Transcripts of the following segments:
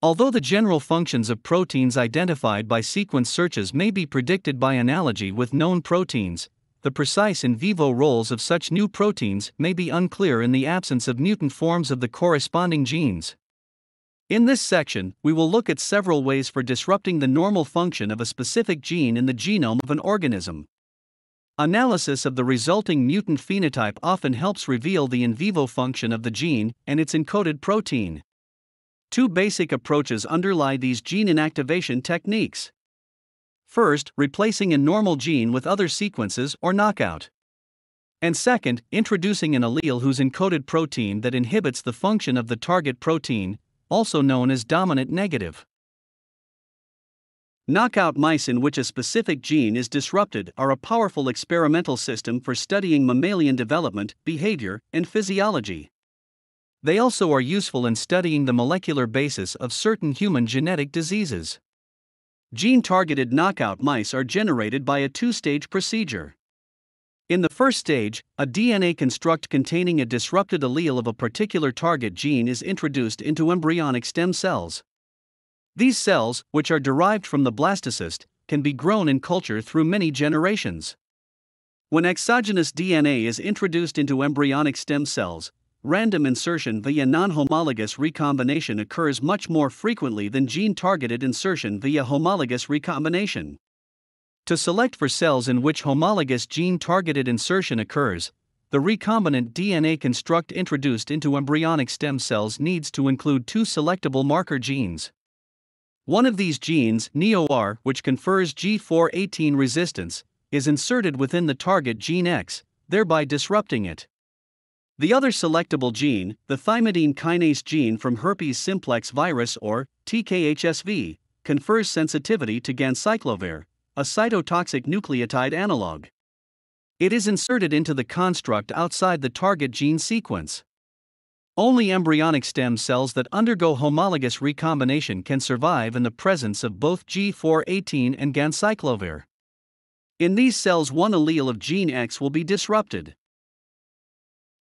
Although the general functions of proteins identified by sequence searches may be predicted by analogy with known proteins, the precise in vivo roles of such new proteins may be unclear in the absence of mutant forms of the corresponding genes. In this section, we will look at several ways for disrupting the normal function of a specific gene in the genome of an organism. Analysis of the resulting mutant phenotype often helps reveal the in vivo function of the gene and its encoded protein. Two basic approaches underlie these gene inactivation techniques. First, replacing a normal gene with other sequences or knockout. And second, introducing an allele whose encoded protein that inhibits the function of the target protein, also known as dominant-negative. Knockout mice in which a specific gene is disrupted are a powerful experimental system for studying mammalian development, behavior, and physiology. They also are useful in studying the molecular basis of certain human genetic diseases. Gene-targeted knockout mice are generated by a two-stage procedure. In the first stage, a DNA construct containing a disrupted allele of a particular target gene is introduced into embryonic stem cells. These cells, which are derived from the blastocyst, can be grown in culture through many generations. When exogenous DNA is introduced into embryonic stem cells, random insertion via non-homologous recombination occurs much more frequently than gene-targeted insertion via homologous recombination. To select for cells in which homologous gene-targeted insertion occurs, the recombinant DNA construct introduced into embryonic stem cells needs to include two selectable marker genes. One of these genes, NeoR, which confers G418 resistance, is inserted within the target gene X, thereby disrupting it. The other selectable gene, the thymidine kinase gene from herpes simplex virus or TK-HSV, confers sensitivity to ganciclovir, a cytotoxic nucleotide analog. It is inserted into the construct outside the target gene sequence. Only embryonic stem cells that undergo homologous recombination can survive in the presence of both G418 and ganciclovir. In these cells, one allele of gene X will be disrupted.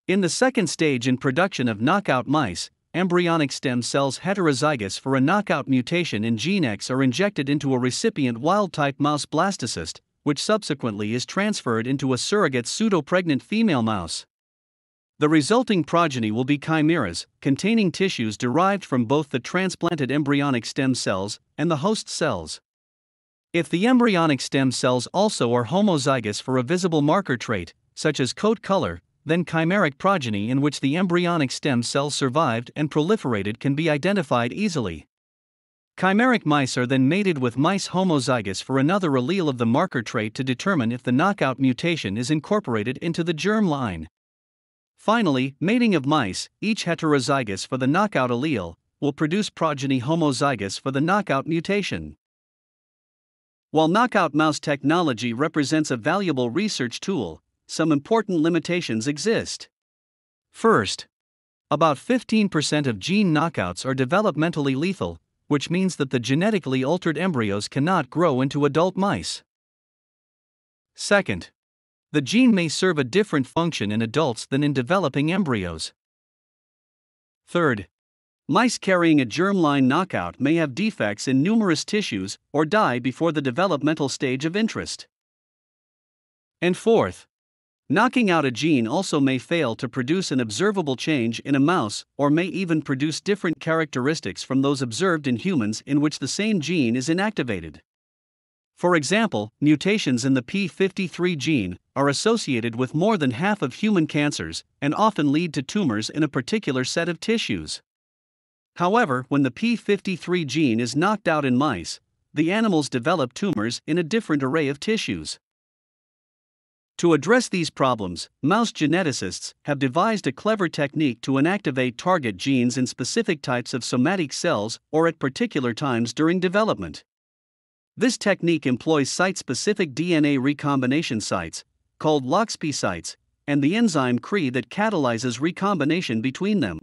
In the second stage in production of knockout mice, embryonic stem cells heterozygous for a knockout mutation in gene X are injected into a recipient wild-type mouse blastocyst, which subsequently is transferred into a surrogate pseudopregnant female mouse. The resulting progeny will be chimeras, containing tissues derived from both the transplanted embryonic stem cells and the host cells. If the embryonic stem cells also are homozygous for a visible marker trait, such as coat color, then chimeric progeny in which the embryonic stem cells survived and proliferated can be identified easily. Chimeric mice are then mated with mice homozygous for another allele of the marker trait to determine if the knockout mutation is incorporated into the germ line. Finally, mating of mice, each heterozygous for the knockout allele, will produce progeny homozygous for the knockout mutation. While knockout mouse technology represents a valuable research tool, some important limitations exist. First, about 15% of gene knockouts are developmentally lethal, which means that the genetically altered embryos cannot grow into adult mice. Second, the gene may serve a different function in adults than in developing embryos. Third, mice carrying a germline knockout may have defects in numerous tissues or die before the developmental stage of interest. And fourth, knocking out a gene also may fail to produce an observable change in a mouse or may even produce different characteristics from those observed in humans in which the same gene is inactivated. For example, mutations in the P53 gene are associated with more than half of human cancers and often lead to tumors in a particular set of tissues. However, when the P53 gene is knocked out in mice, the animals develop tumors in a different array of tissues. To address these problems, mouse geneticists have devised a clever technique to inactivate target genes in specific types of somatic cells or at particular times during development. This technique employs site-specific DNA recombination sites, called loxP sites, and the enzyme Cre that catalyzes recombination between them.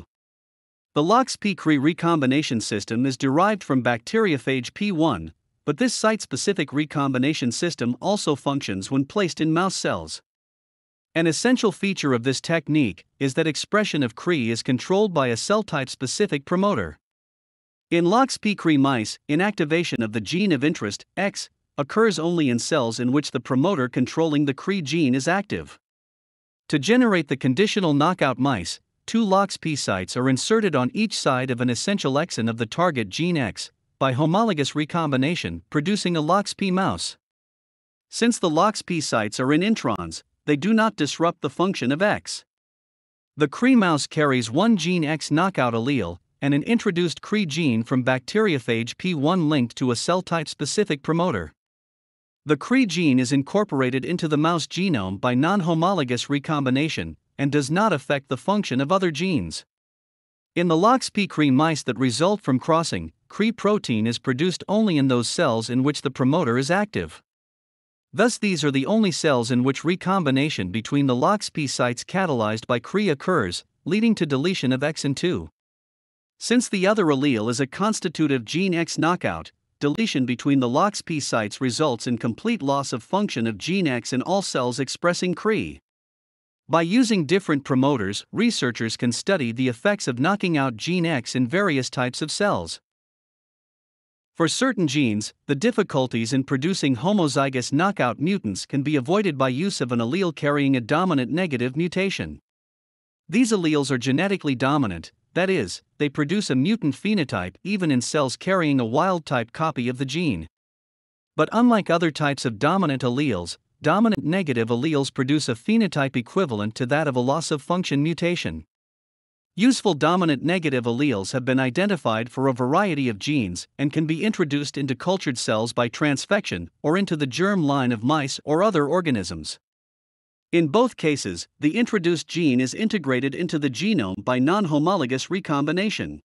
The loxP-Cre recombination system is derived from bacteriophage P1, but this site-specific recombination system also functions when placed in mouse cells. An essential feature of this technique is that expression of Cre is controlled by a cell type-specific promoter. In loxP Cre mice, inactivation of the gene of interest, X, occurs only in cells in which the promoter controlling the Cre gene is active. To generate the conditional knockout mice, two loxP sites are inserted on each side of an essential exon of the target gene X, by homologous recombination producing a loxP mouse. Since the loxP sites are in introns, they do not disrupt the function of X. The Cre mouse carries one gene X knockout allele and an introduced Cre gene from bacteriophage P1 linked to a cell type-specific promoter. The Cre gene is incorporated into the mouse genome by non-homologous recombination and does not affect the function of other genes. In the loxP Cre mice that result from crossing, Cre protein is produced only in those cells in which the promoter is active. Thus, these are the only cells in which recombination between the loxP sites catalyzed by Cre occurs, leading to deletion of exon 2. Since the other allele is a constitutive gene X knockout, deletion between the loxP sites results in complete loss of function of gene X in all cells expressing Cre. By using different promoters, researchers can study the effects of knocking out gene X in various types of cells. For certain genes, the difficulties in producing homozygous knockout mutants can be avoided by use of an allele carrying a dominant-negative mutation. These alleles are genetically dominant, that is, they produce a mutant phenotype even in cells carrying a wild-type copy of the gene. But unlike other types of dominant alleles, dominant-negative alleles produce a phenotype equivalent to that of a loss-of-function mutation. Useful dominant-negative alleles have been identified for a variety of genes and can be introduced into cultured cells by transfection or into the germ line of mice or other organisms. In both cases, the introduced gene is integrated into the genome by non-homologous recombination.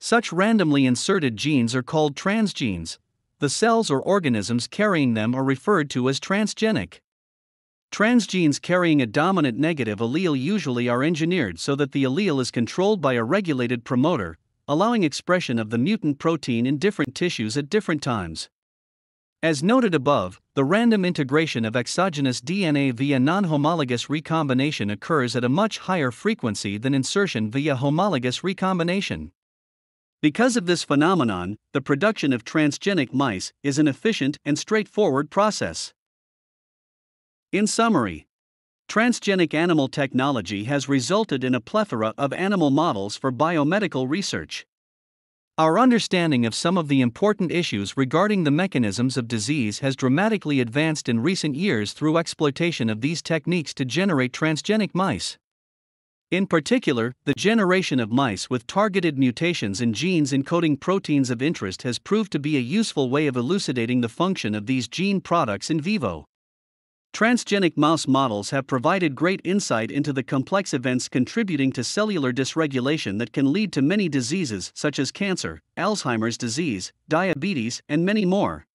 Such randomly inserted genes are called transgenes. The cells or organisms carrying them are referred to as transgenic. Transgenes carrying a dominant-negative allele usually are engineered so that the allele is controlled by a regulated promoter, allowing expression of the mutant protein in different tissues at different times. As noted above, the random integration of exogenous DNA via non-homologous recombination occurs at a much higher frequency than insertion via homologous recombination. Because of this phenomenon, the production of transgenic mice is an efficient and straightforward process. In summary, transgenic animal technology has resulted in a plethora of animal models for biomedical research. Our understanding of some of the important issues regarding the mechanisms of disease has dramatically advanced in recent years through exploitation of these techniques to generate transgenic mice. In particular, the generation of mice with targeted mutations in genes encoding proteins of interest has proved to be a useful way of elucidating the function of these gene products in vivo. Transgenic mouse models have provided great insight into the complex events contributing to cellular dysregulation that can lead to many diseases such as cancer, Alzheimer's disease, diabetes, and many more.